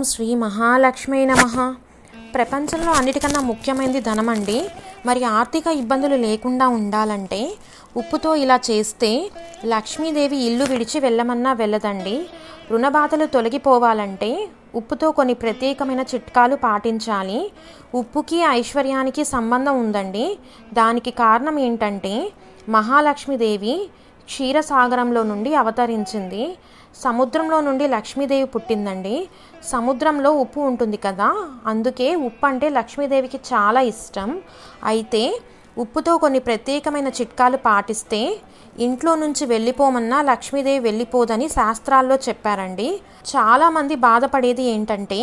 ఓం శ్రీ మహాలక్ష్మీ నమః. ప్రపంచంలో అన్నిటికన్నా ముఖ్యమైనది ధనమండి. మరి ఆర్థిక ఇబ్బందులు లేకుండా ఉండాలంటే ఉప్పుతో ఇలా చేస్తే లక్ష్మీదేవి ఇల్లు విడిచి వెళ్ళమన్నా వెళ్ళదండి. రుణ బాధలు తొలగిపోవాలంటే ఉప్పుతో కొన్ని ప్రత్యేకమైన చిట్కాలు పాటించాలి. ఉప్పుకి ఐశ్వర్యానికి సంబంధం ఉందండి. దానికి కారణం ఏంటంటే మహాలక్ష్మీదేవి క్షీరసాగరంలో నుండి అవతరించింది. సముద్రంలో నుండి లక్ష్మీదేవి పుట్టిందండి. సముద్రంలో ఉప్పు ఉంటుంది కదా, అందుకే ఉప్పు అంటే లక్ష్మీదేవికి చాలా ఇష్టం. అయితే ఉప్పుతో కొన్ని ప్రత్యేకమైన చిట్కాలు పాటిస్తే ఇంట్లో నుంచి వెళ్ళిపోమన్నా లక్ష్మీదేవి వెళ్ళిపోదని శాస్త్రాల్లో చెప్పారండి. చాలామంది బాధపడేది ఏంటంటే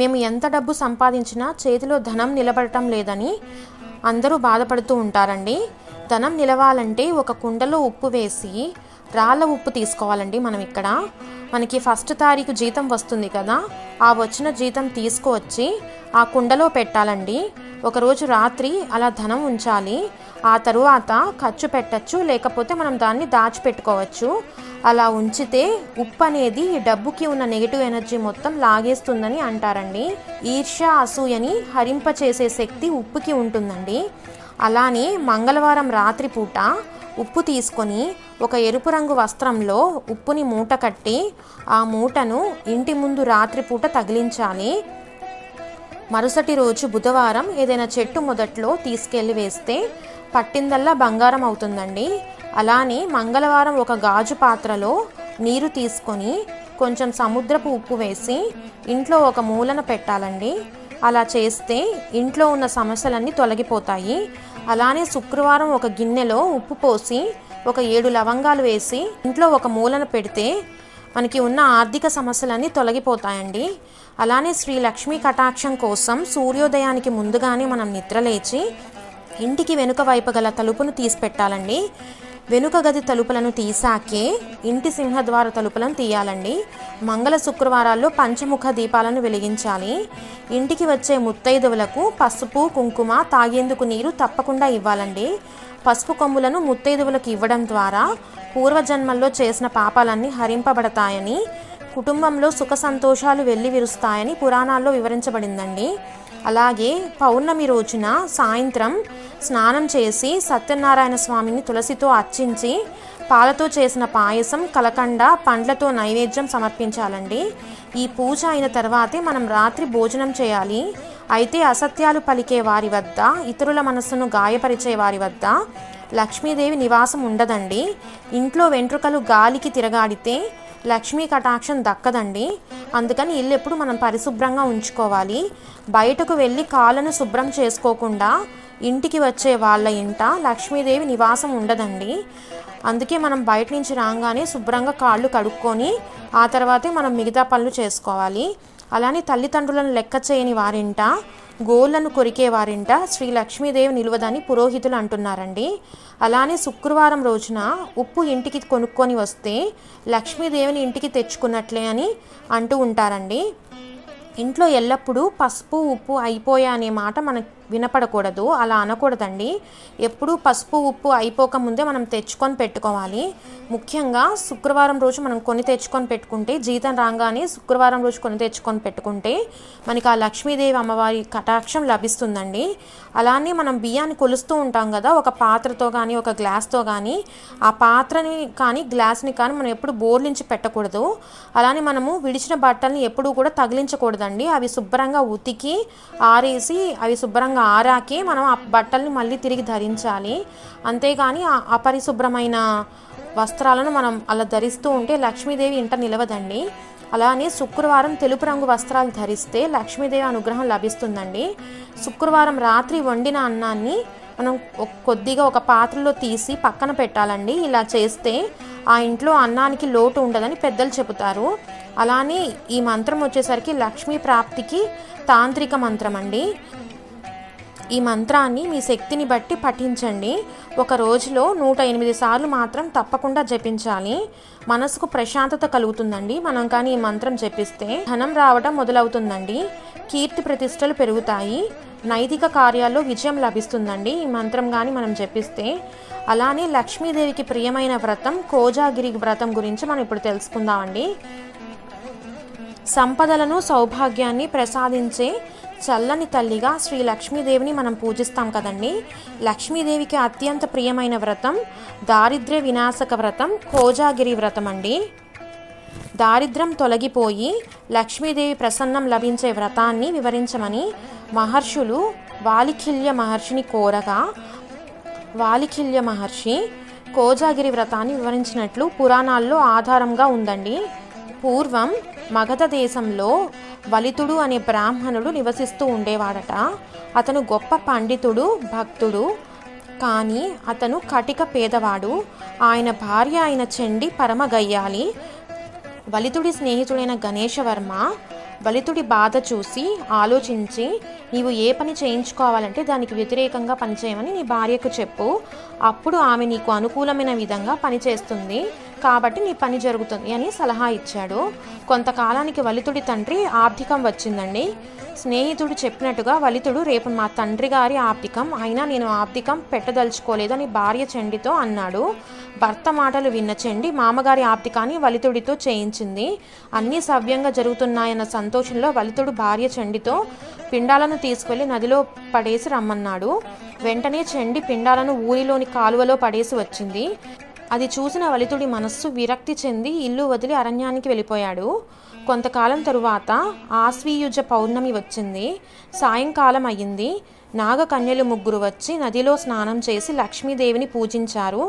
మేము ఎంత డబ్బు సంపాదించినా చేతిలో ధనం నిలబడటం లేదని అందరూ బాధపడుతూ ఉంటారండి. ధనం నిలవాలంటే ఒక కుండలో ఉప్పు వేసి రాళ్ళ ఉప్పు తీసుకోవాలండి. మనం ఇక్కడ మనకి 1వ తారీఖు జీతం వస్తుంది కదా, ఆ వచ్చిన జీతం తీసుకువచ్చి ఆ కుండలో పెట్టాలండి. ఒకరోజు రాత్రి అలా ధనం ఉంచాలి. ఆ తరువాత ఖర్చు పెట్టచ్చు, లేకపోతే మనం దాన్ని దాచిపెట్టుకోవచ్చు. అలా ఉంచితే ఉప్పు అనేది డబ్బుకి ఉన్న నెగిటివ్ ఎనర్జీ మొత్తం లాగేస్తుందని అంటారండి. ఈర్ష్య అసూయని హరింపచేసే శక్తి ఉప్పుకి ఉంటుందండి. అలానే మంగళవారం రాత్రి పూట ఉప్పు తీసుకొని ఒక ఎరుపు రంగు వస్త్రంలో ఉప్పుని మూట కట్టి ఆ మూటను ఇంటి ముందు రాత్రిపూట తగిలించాలి. మరుసటి రోజు బుధవారం ఏదైనా చెట్టు మొదట్లో తీసుకెళ్ళి వేస్తే పట్టిందల్లా బంగారం అవుతుందండి. అలానే మంగళవారం ఒక గాజు పాత్రలో నీరు తీసుకొని కొంచెం సముద్రపు ఉప్పు వేసి ఇంట్లో ఒక మూలన పెట్టాలండి. అలా చేస్తే ఇంట్లో ఉన్న సమస్యలన్నీ తొలగిపోతాయి. అలానే శుక్రవారం ఒక గిన్నెలో ఉప్పు పోసి ఒక 7 లవంగాలు వేసి ఇంట్లో ఒక మూలన పెడితే మనకి ఉన్న ఆర్థిక సమస్యలన్నీ తొలగిపోతాయండి. అలానే శ్రీ లక్ష్మీ కటాక్షం కోసం సూర్యోదయానికి ముందుగానే మనం నిద్రలేచి ఇంటికి వెనుక వైపు గల తలుపును తీసి పెట్టాలండి. వెనుక గది తలుపులను తీసాకే ఇంటి సింహద్వార తలుపులను తీయాలండి. మంగళ శుక్రవారాల్లో పంచముఖ దీపాలను వెలిగించాలి. ఇంటికి వచ్చే ముత్తైదువులకు పసుపు కుంకుమ తాగేందుకు నీరు తప్పకుండా ఇవ్వాలండి. పసుపు కొమ్ములను ముత్తైదువులకు ఇవ్వడం ద్వారా పూర్వజన్మల్లో చేసిన పాపాలన్నీ హరింపబడతాయని, కుటుంబంలో సుఖ సంతోషాలు వెళ్లి విరుస్తాయని పురాణాల్లో వివరించబడిందండి. అలాగే పౌర్ణమి రోజున సాయంత్రం స్నానం చేసి సత్యనారాయణ స్వామిని తులసితో అర్చించి పాలతో చేసిన పాయసం, కలకండ, పండ్లతో నైవేద్యం సమర్పించాలండి. ఈ పూజ అయిన తర్వాతే మనం రాత్రి భోజనం చేయాలి. అయితే అసత్యాలు పలికే వారి వద్ద, ఇతరుల మనస్సును గాయపరిచే వారి వద్ద లక్ష్మీదేవి నివాసం ఉండదండి. ఇంట్లో వెంట్రుకలు గాలికి తిరగాడితే లక్ష్మీ కటాక్షం దక్కదండి. అందుకని ఇల్లు ఎప్పుడు మనం పరిశుభ్రంగా ఉంచుకోవాలి. బయటకు వెళ్ళి కాళ్ళను శుభ్రం చేసుకోకుండా ఇంటికి వచ్చే వాళ్ళ ఇంట లక్ష్మీదేవి నివాసం ఉండదండి. అందుకే మనం బయట నుంచి రాగానే శుభ్రంగా కాళ్ళు కడుక్కొని ఆ తర్వాతే మనం మిగతా పనులు చేసుకోవాలి. అలానే తల్లిదండ్రులను లెక్క చేయని వారింట, గోళ్ళను కొరికే వారింట శ్రీ లక్ష్మీదేవి నిలువదని పురోహితులు అంటున్నారండి. అలానే శుక్రవారం రోజున ఉప్పు ఇంటికి కొనుక్కొని వస్తే లక్ష్మీదేవిని ఇంటికి తెచ్చుకున్నట్లే అని అంటూ ఉంటారండి. ఇంట్లో ఎల్లప్పుడూ పసుపు ఉప్పు అయిపోయా అనే మాట మనకు వినపడకూడదు, అలా అనకూడదండి. ఎప్పుడూ పసుపు ఉప్పు అయిపోకముందే మనం తెచ్చుకొని పెట్టుకోవాలి. ముఖ్యంగా శుక్రవారం రోజు మనం కొని తెచ్చుకొని పెట్టుకుంటే, జీతం రాగానే శుక్రవారం రోజు కొని తెచ్చుకొని పెట్టుకుంటే మనకి ఆ లక్ష్మీదేవి అమ్మవారి కటాక్షం లభిస్తుందండి. అలానే మనం బియ్యాన్ని కొలుస్తూ ఉంటాం కదా, ఒక పాత్రతో కానీ ఒక గ్లాస్తో కానీ, ఆ పాత్రని కానీ గ్లాస్ని కానీ మనం ఎప్పుడు బోర్లించి పెట్టకూడదు. అలానే మనము విడిచిన బట్టల్ని ఎప్పుడూ కూడా తగిలించకూడదండి. అవి శుభ్రంగా ఉతికి ఆరేసి, అవి శుభ్రంగా ఆరాకే మనం ఆ బట్టల్ని మళ్ళీ తిరిగి ధరించాలి. అంతేగాని అపరిశుభ్రమైన వస్త్రాలను మనం అలా ధరిస్తూ ఉంటే లక్ష్మీదేవి ఇంట నిలవదండి. అలానే శుక్రవారం తెలుపు రంగు వస్త్రాలు ధరిస్తే లక్ష్మీదేవి అనుగ్రహం లభిస్తుందండి. శుక్రవారం రాత్రి వండిన అన్నాన్ని మనం కొద్దిగా ఒక పాత్రలో తీసి పక్కన పెట్టాలండి. ఇలా చేస్తే ఆ ఇంట్లో అన్నానికి లోటు ఉండదని పెద్దలు చెబుతారు. అలానే ఈ మంత్రం వచ్చేసరికి లక్ష్మీ ప్రాప్తికి తాంత్రిక మంత్రం అండి. ఈ మంత్రాన్ని మీ శక్తిని బట్టి పఠించండి. ఒక రోజులో 108 సార్లు మాత్రం తప్పకుండా జపించాలి. మనసుకు ప్రశాంతత కలుగుతుందండి. మనం కానీ ఈ మంత్రం జపిస్తే ధనం రావడం మొదలవుతుందండి. కీర్తి ప్రతిష్టలు పెరుగుతాయి. నైతిక కార్యాల్లో విజయం లభిస్తుందండి ఈ మంత్రం కానీ మనం జపిస్తే. అలానే లక్ష్మీదేవికి ప్రియమైన వ్రతం కోజాగిరి వ్రతం గురించి మనం ఇప్పుడు తెలుసుకుందామండి. సంపదలను సౌభాగ్యాన్ని ప్రసాదించే చల్లని తల్లిగా శ్రీ లక్ష్మీదేవిని మనం పూజిస్తాం కదండి. లక్ష్మీదేవికి అత్యంత ప్రియమైన వ్రతం దారిద్ర్య వినాశక వ్రతం కోజాగిరి వ్రతం అండి. దారిద్ర్యం తొలగిపోయి లక్ష్మీదేవి ప్రసన్నం లభించే వ్రతాన్ని వివరించమని మహర్షులు వాలిఖిల్య మహర్షిని కోరగా వాలిఖిల్య మహర్షి కోజాగిరి వ్రతాన్ని వివరించినట్లు పురాణాల్లో ఆధారంగా ఉందండి. పూర్వం మగధ దేశంలో వలితుడు అనే బ్రాహ్మణుడు నివసిస్తూ ఉండేవాడట. అతను గొప్ప పండితుడు, భక్తుడు, కానీ అతను కటిక పేదవాడు. ఆయన భార్య అయిన చెండి పరమగయ్యాలి. వలితుడి స్నేహితుడైన గణేశవర్మ వలితుడి బాధ చూసి ఆలోచించి, నీవు ఏ పని చేయించుకోవాలంటే దానికి వ్యతిరేకంగా పనిచేయమని నీ భార్యకు చెప్పు, అప్పుడు ఆమె నీకు అనుకూలమైన విధంగా పనిచేస్తుంది, కాబట్టి నీ పని జరుగుతుంది అని సలహా ఇచ్చాడు. కొంతకాలానికి వలితుడి తండ్రి ఆర్థికం వచ్చిందండి. స్నేహితుడు చెప్పినట్టుగా వలితుడు, రేపు మా తండ్రి గారి ఆర్థికం, అయినా నేను ఆర్థికం పెట్టదలుచుకోలేదని భార్య చెండితో అన్నాడు. భర్త మాటలు విన్న చెండి మామగారి ఆర్థికాన్ని వలితుడితో చేయించింది. అన్నీ సవ్యంగా జరుగుతున్నాయన్న సంతోషంలో వలితుడు భార్య చెండితో పిండాలను తీసుకువెళ్ళి నదిలో పడేసి రమ్మన్నాడు. వెంటనే చెండి పిండాలను ఊరిలోని కాలువలో పడేసి వచ్చింది. అది చూసిన వలితుడి మనస్సు విరక్తి చెంది ఇల్లు వదిలి అరణ్యానికి వెళ్ళిపోయాడు. కొంతకాలం తరువాత ఆశ్వీయుజ పౌర్ణమి వచ్చింది. సాయంకాలం అయ్యింది. నాగకన్యలు ముగ్గురు వచ్చి నదిలో స్నానం చేసి లక్ష్మీదేవిని పూజించారు.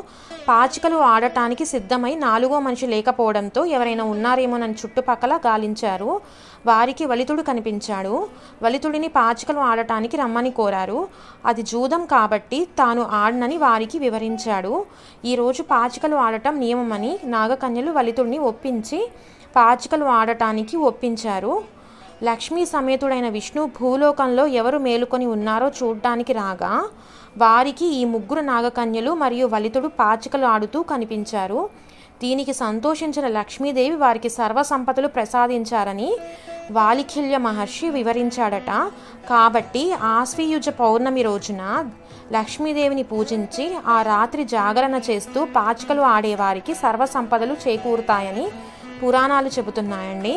పాచికలు ఆడటానికి సిద్ధమై నాలుగో మనిషి లేకపోవడంతో ఎవరైనా ఉన్నారేమోనని చుట్టుపక్కల గాలించారు. వారికి వలితుడు కనిపించాడు. వలితుడిని పాచికలు ఆడటానికి రమ్మని కోరారు. అది జూదం కాబట్టి తాను ఆడనని వారికి వివరించాడు. ఈరోజు పాచికలు ఆడటం నియమమని నాగకన్యలు వలితుడిని ఒప్పించి పాచికలు ఆడటానికి ఒప్పించారు. లక్ష్మీ సమేతుడైన విష్ణు భూలోకంలో ఎవరు మేలుకొని ఉన్నారో చూడ్డానికి రాగా వారికి ఈ ముగ్గురు నాగకన్యలు మరియు వలితుడు పాచికలు ఆడుతూ కనిపించారు. దీనికి సంతోషించిన లక్ష్మీదేవి వారికి సర్వసంపదలు ప్రసాదించారని వాలిఖిల్య మహర్షి వివరించాడట. కాబట్టి ఆశ్వీయుజ పౌర్ణమి రోజున లక్ష్మీదేవిని పూజించి ఆ రాత్రి జాగరణ చేస్తూ పాచికలు ఆడేవారికి సర్వసంపదలు చేకూరుతాయని పురాణాలు చెబుతున్నాయండి.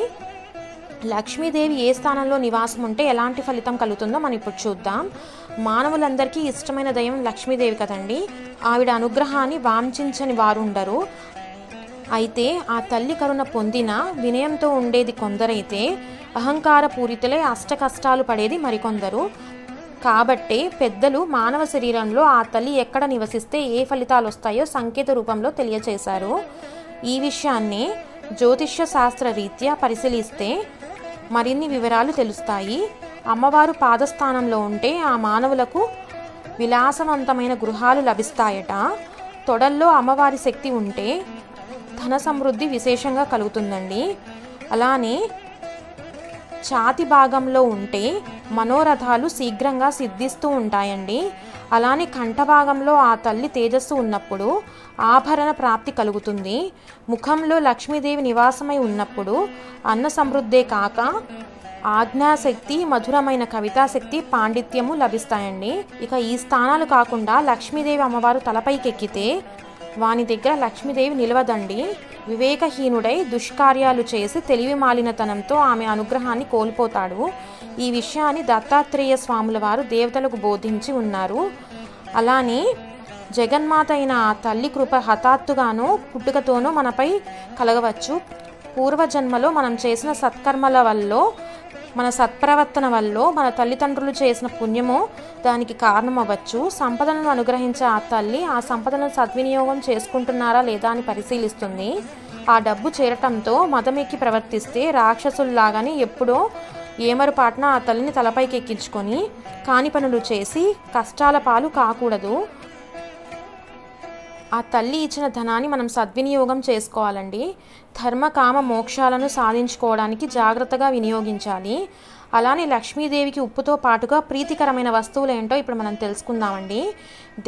లక్ష్మీదేవి ఏ స్థానంలో నివాసం ఉంటే ఎలాంటి ఫలితం కలుగుతుందో మనం ఇప్పుడు చూద్దాం. మానవులందరికీ ఇష్టమైన దైవం లక్ష్మీదేవి కదండి. ఆవిడ అనుగ్రహాన్ని వాంఛించని వారు ఉండరు. అయితే ఆ తల్లి కరుణ పొందిన వినయంతో ఉండేది కొందరైతే, అహంకార పూరితులై అష్ట కష్టాలు పడేది మరికొందరు. కాబట్టి పెద్దలు మానవ శరీరంలో ఆ తల్లి ఎక్కడ నివసిస్తే ఏ ఫలితాలు వస్తాయో సంకేత రూపంలో తెలియచేశారు. ఈ విషయాన్ని జ్యోతిష్య శాస్త్ర రీత్యా పరిశీలిస్తే మరిన్ని వివరాలు తెలుస్తాయి. అమ్మవారు పాదస్థానంలో ఉంటే ఆ మానవులకు విలాసవంతమైన గృహాలు లభిస్తాయట. తొడల్లో అమ్మవారి శక్తి ఉంటే ధన సమృద్ధి విశేషంగా కలుగుతుందండి. అలానే ఛాతి భాగంలో ఉంటే మనోరథాలు శీఘ్రంగా సిద్ధిస్తూ ఉంటాయండి. అలానే కంఠభాగంలో ఆ తల్లి తేజస్సు ఉన్నప్పుడు ఆభరణ ప్రాప్తి కలుగుతుంది. ముఖంలో లక్ష్మీదేవి నివాసమై ఉన్నప్పుడు అన్న సమృద్ధే కాక ఆజ్ఞాశక్తి, మధురమైన కవితాశక్తి, పాండిత్యము లభిస్తాయండి. ఇక ఈ స్థానాలు కాకుండా లక్ష్మీదేవి అమ్మవారు తలపైకెక్కితే వాని దగ్గర లక్ష్మీదేవి నిలవదండి. వివేకహీనుడై దుష్కార్యాలు చేసి తెలివి మాలినతనంతో ఆమె అనుగ్రహాన్ని కోల్పోతాడు. ఈ విషయాన్ని దత్తాత్రేయ స్వాముల వారు దేవతలకు బోధించి ఉన్నారు. అలానే జగన్మాత అయిన ఆ తల్లి కృప హఠాత్తుగానో పుట్టుకతోనో మనపై కలగవచ్చు. పూర్వజన్మలో మనం చేసిన సత్కర్మల వల్ల, మన సత్ప్రవర్తన వల్ల, మన తల్లిదండ్రులు చేసిన పుణ్యమో దానికి కారణమవ్వచ్చు. సంపదలను అనుగ్రహించే ఆ తల్లి ఆ సంపదలను సద్వినియోగం చేసుకుంటున్నారా లేదా అని పరిశీలిస్తుంది. ఆ డబ్బు చేరటంతో మదమెక్కి ప్రవర్తిస్తే రాక్షసుల్లాగానే ఎప్పుడో ఏమరుపాటున ఆ తల్లిని తలపైకి ఎక్కించుకొని కాని పనులు చేసి కష్టాల పాలు కాకూడదు. ఆ తల్లి ఇచ్చిన ధనాన్ని మనం సద్వినియోగం చేసుకోవాలండి. ధర్మ, కామ, మోక్షాలను సాధించుకోవడానికి జాగ్రత్తగా వినియోగించాలి. అలానే లక్ష్మీదేవికి ఉప్పుతో పాటుగా ప్రీతికరమైన వస్తువులు ఏంటో ఇప్పుడు మనం తెలుసుకుందామండి.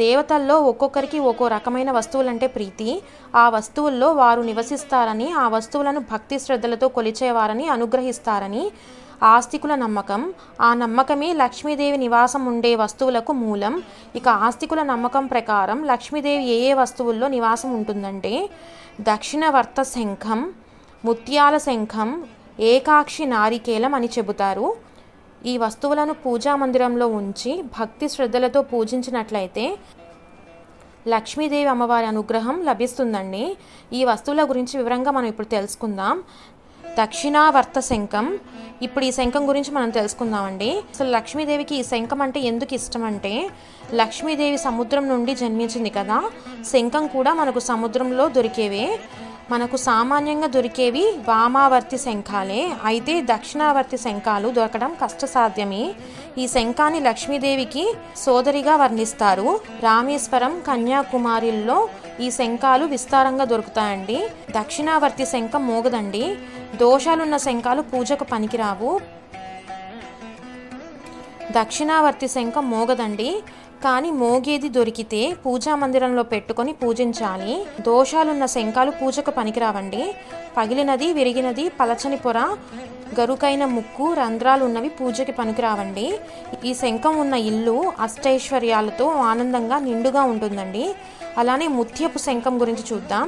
దేవతల్లో ఒక్కొక్కరికి ఒక్కో రకమైన వస్తువులంటే ప్రీతి. ఆ వస్తువుల్లో వారు నివసిస్తారని, ఆ వస్తువులను భక్తి శ్రద్ధలతో కొలిచేవారని, అనుగ్రహిస్తారని ఆస్తికుల నమ్మకం. ఆ నమ్మకమే లక్ష్మీదేవి నివాసం ఉండే వస్తువులకు మూలం. ఇక ఆస్తికుల నమ్మకం ప్రకారం లక్ష్మీదేవి ఏ ఏ వస్తువుల్లో నివాసం ఉంటుందంటే దక్షిణ వర్త శంఖం, ముత్యాల శంఖం, ఏకాక్షి నారికేలం అని చెబుతారు. ఈ వస్తువులను పూజా మందిరంలో ఉంచి భక్తి శ్రద్ధలతో పూజించినట్లయితే లక్ష్మీదేవి అమ్మవారి అనుగ్రహం లభిస్తుందండి. ఈ వస్తువుల గురించి వివరంగా మనం ఇప్పుడు తెలుసుకుందాం. దక్షిణావర్త శంఖం. ఇప్పుడు ఈ శంఖం గురించి మనం తెలుసుకుందామండి. అసలు లక్ష్మీదేవికి ఈ శంఖం అంటే ఎందుకు ఇష్టం అంటే, లక్ష్మీదేవి సముద్రం నుండి జన్మించింది కదా. శంఖం కూడా మనకు సముద్రంలో దొరికేవే. మనకు సామాన్యంగా దొరికేవి వామావర్తి శంఖాలే. అయితే దక్షిణావర్తి శంఖాలు దొరకడం కష్టసాధ్యమే. ఈ శంఖాన్ని లక్ష్మీదేవికి సోదరిగా వర్ణిస్తారు. రామేశ్వరం, కన్యాకుమారిల్లో ఈ శంఖాలు విస్తారంగా దొరుకుతాయండి. దక్షిణావర్తి శంఖం మోగదండి. దోషాలున్న శంఖాలు పూజకు పనికిరావు. దక్షిణావర్తి శంఖం మోగదండి, కానీ మోగేది దొరికితే పూజా మందిరంలో పెట్టుకొని పూజించాలి. దోషాలున్న శంఖాలు పూజకు పనికిరావండి. పగిలినది, విరిగినది, పలచని పొర, గరుకైన ముక్కు, రంధ్రాలు ఉన్నవి పూజకి పనికిరావండి. ఈ శంఖం ఉన్న ఇల్లు అష్టైశ్వర్యాలతో ఆనందంగా నిండుగా ఉంటుందండి. అలానే ముత్యపు శంఖం గురించి చూద్దాం.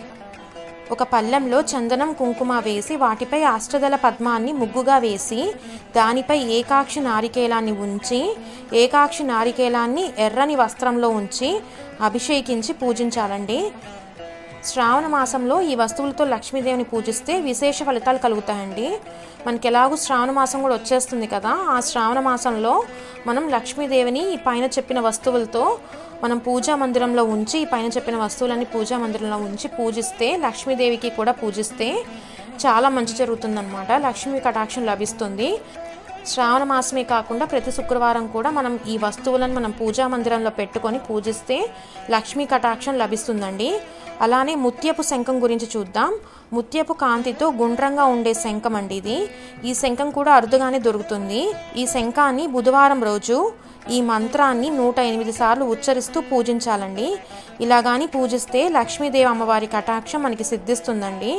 ఒక పళ్ళెంలో చందనం, కుంకుమ వేసి వాటిపై అష్టదళ పద్మాన్ని ముగ్గుగా వేసి దానిపై ఏకాక్షి నారికేలాన్ని ఉంచి ఏకాక్షి నారికేలాన్ని ఎర్రని వస్త్రంలో ఉంచి అభిషేకించి పూజించాలండి. శ్రావణ మాసంలో ఈ వస్తువులతో లక్ష్మీదేవిని పూజిస్తే విశేష ఫలితాలు కలుగుతాయండి. మనకి ఎలాగూ శ్రావణ మాసం కూడా వచ్చేస్తుంది కదా, ఆ శ్రావణ మాసంలో మనం లక్ష్మీదేవిని ఈ పైన చెప్పిన వస్తువులతో మనం పూజా మందిరంలో ఉంచి ఈ పైన చెప్పిన వస్తువులన్నీ పూజా మందిరంలో ఉంచి పూజిస్తే, లక్ష్మీదేవికి కూడా పూజిస్తే చాలా మంచి జరుగుతుందన్నమాట. లక్ష్మీ కటాక్షం లభిస్తుంది. శ్రావణ మాసమే కాకుండా ప్రతి శుక్రవారం కూడా మనం ఈ వస్తువులను మనం పూజా మందిరంలో పెట్టుకొని పూజిస్తే లక్ష్మీ కటాక్షం లభిస్తుందండి. అలానే ముత్యపు శంఖం గురించి చూద్దాం. ముత్యపు కాంతితో గుండ్రంగా ఉండే శంఖం అండి ఇది. ఈ శంఖం కూడా అరుదుగానే దొరుకుతుంది. ఈ శంఖాన్ని బుధవారం రోజు ఈ మంత్రాన్ని 108 సార్లు ఉచ్చరిస్తూ పూజించాలండి. ఇలా కానీ పూజిస్తే లక్ష్మీదేవి అమ్మవారి కటాక్షం మనకి సిద్ధిస్తుందండి.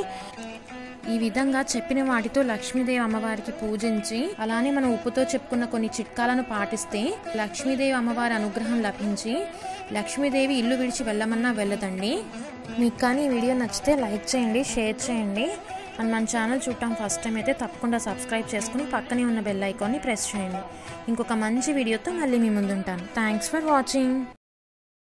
ఈ విధంగా చెప్పిన వాటితో లక్ష్మీదేవి అమ్మవారికి పూజించి అలానే మనం ఉప్పుతో చెప్పుకున్న కొన్ని చిట్కాలను పాటిస్తే లక్ష్మీదేవి అమ్మవారి అనుగ్రహం లభించి లక్ష్మీదేవి ఇల్లు విడిచి వెళ్ళమన్నా వెళ్ళదండి. మీకు కానీ ఈ వీడియో నచ్చితే లైక్ చేయండి, షేర్ చేయండి. అండ్ మన ఛానల్ చూడటం ఫస్ట్ టైం అయితే తప్పకుండా సబ్స్క్రైబ్ చేసుకుని పక్కనే ఉన్న బెల్ ఐకాన్ని ప్రెస్ చేయండి. ఇంకొక మంచి వీడియోతో మళ్ళీ మీ ముందుంటాను. Thanks for watching.